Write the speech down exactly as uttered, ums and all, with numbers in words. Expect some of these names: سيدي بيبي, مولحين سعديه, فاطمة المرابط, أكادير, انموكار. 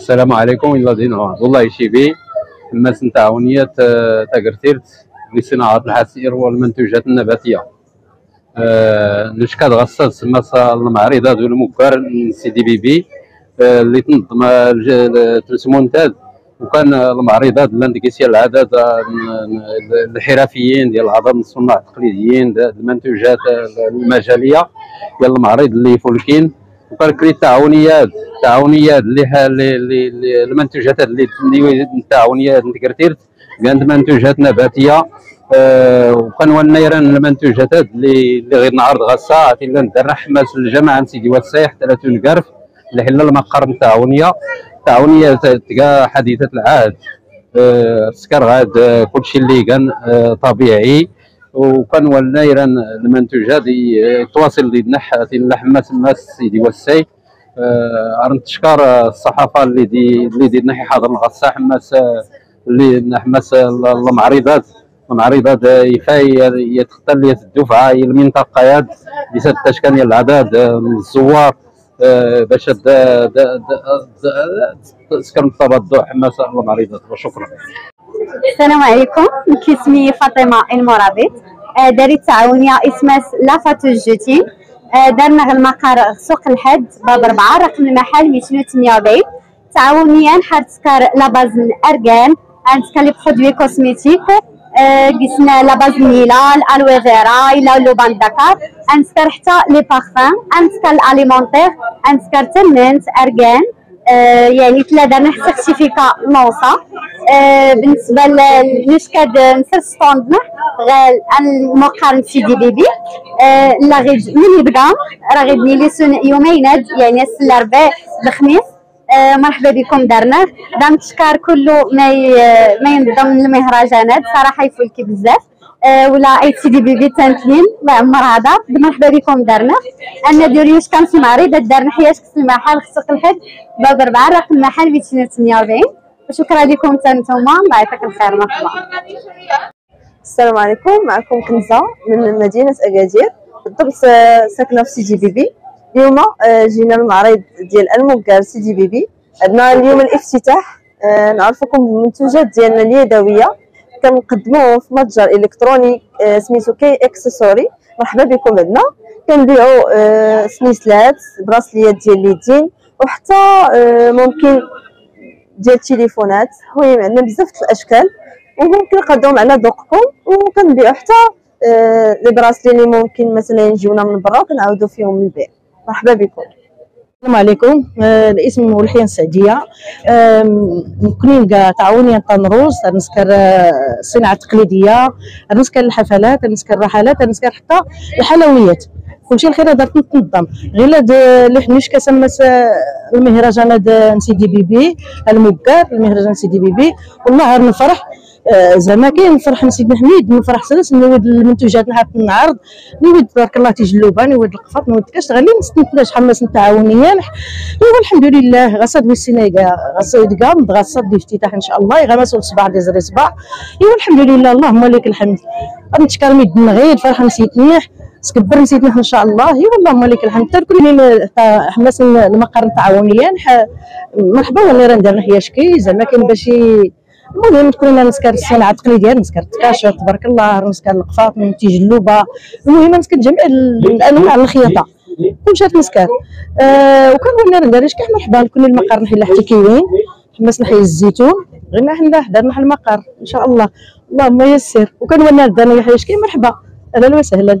السلام عليكم إلا دينها والله شي بي الناس نتعاونية تاكرتيرت لصناعة الحسير والمنتوجات النباتية. نشكاد غصة تسمى المعرضة ديال انموكار سيدي بيبي اللي تنظم ترسمون تاد، وكان المعرضة ديال لاندكيسيا العدد الحرفيين ديال العظم الصناع التقليديين المنتوجات المجالية ديال المعرض اللي فولكين، وكان كريت تعاونيات تعاونيات اللي المنتوجات اللي التعاونيات نتكرتيرت كانت منتوجات نباتية. أه وقنوة نيران المنتوجات اللي اللي غير نعرض غصة عاد إلا ندير حماس الجامعة سيدي والسيح ثلاثين كرف لحل المقر التعاونية التعاونية تلقى حديثة العهد. أه السكر غاد كلشي اللي كان أه طبيعي، وقنوة نيران المنتوجات تواصل لنح حماس الناس سيدي والسيح. أه أرنت تشكر الصحافة اللي دي اللي دي نحي حاضر الغصة حماس اللي حماس المعرضات معرضات يفاي يتختلية الدفعة المنطقة يد بسد تشكيل العدد الزوار باش تسكن التوضع حماس المعرضات. وشكرا. السلام عليكم، كاسمي فاطمة المرابط، دارت تعاونية اسمها لافاتو الجوتين، درنا غير المقر سوق الحد باب ربعة رقم المحل مئتين وثمانية وأربعين. تعاونية حد سكر لاباز الأرقان عندك لبرودوي كوسميتيكو قسنا لاباز النيلة الالوي فيرا الى اللبان دكار انسكر حتى لي بارفان انسكر الاليمونتيغ انسكر تمنت اركان. أه يعني تلا درنا حتى سيرتيفيكا نوصه. أه بالنسبه لنشكاد نسر ستوندنا غير المقارن سيدي بيبي. أه لا غير ملي بدا راه غيبني لي يومين يعني الاربعاء الخميس. أه مرحبا بكم. دارنا دام تشكار كله ما ما ينضم للمهرجانات صراحه يفولكي بزاف. أه ولا اي سي دي بيبي تانتين ما عمر هذا. مرحبا بكم. دارنا انا ديريوش كان في معرض دارنا حياتك في المحل خصك الحد باب ربعه رقم المحل مئتين وثمانية وأربعين. وشكرا لكم حتى نتوما الله يعطيك الخير. مرحبا. السلام عليكم، معكم كنزة من مدينه اكادير بالضبط، ساكنه في سيدي بيبي. اليوم جينا المعرض ديال انموكار سيدي بيبي، عندنا اليوم الافتتاح نعرفكم بالمنتوجات ديالنا اليدويه كنقدموه في متجر الكتروني سميتو كي اكسسوري. مرحبا بكم. عندنا كنبيعوا سنيسلات براسليات ديال اليدين وحتى ممكن ديال التليفونات، المهم عندنا بزاف الاشكال وممكن نقدموهم على ذوقكم. وكنبيعوا حتى لي براسلي اللي ممكن مثلا يجيونا من برا كنعاودوا فيهم البيع. مرحبا بكم. السلام عليكم، الاسم مولحين سعديه، ممكن نلقى تعاونيه طنروس، نسكر الصناعه التقليديه، نسكر الحفلات، نسكر الرحلات، نسكر حتى الحلويات، كلشي الخير درت تنظم غير اللي حنيش كسمى المهرجان سيدي بيبي انموكار المهرجان سيدي بيبي. والله غير نفرح زعما كاين فرح سيدنا حميد، نفرح سلس نود المنتوجات نحط نعرض، نود تبارك الله تيجي اللبان، نود القفط، نود كاش غالي نستنتج حماس التعاونيه. والحمد لله غصد وسينا كاع غصد كاع غصد الافتتاح ان شاء الله يغمسوا الصباح ديال زري صباح. ايوا الحمد لله اللهم لك الحمد، نتشكر ميدن غير فرحه سيدنا سكبر نسيتنا ان شاء الله. ايوا اللهم لك الحمد. حتى كل حماس المقر التعاونيه مرحبا والله راه ندير حيا شكي زعما كاين باش المهم تكون نسكر الصناعه التقليديه، نسكر التكاشر تبارك الله، نسكر القفاط، ننتج اللوبه، المهم نسكر جميع الانواع الخياطه كلشي نسكر. أه وكنقول لنا شكون مرحبا لكل المقر نحي حتى كاين حماس نحي الزيتون غير حنا درنا حنا المقر ان شاء الله اللهم يسر. وكنقول لنا دانا حياش كاين مرحبا اهلا وسهلا.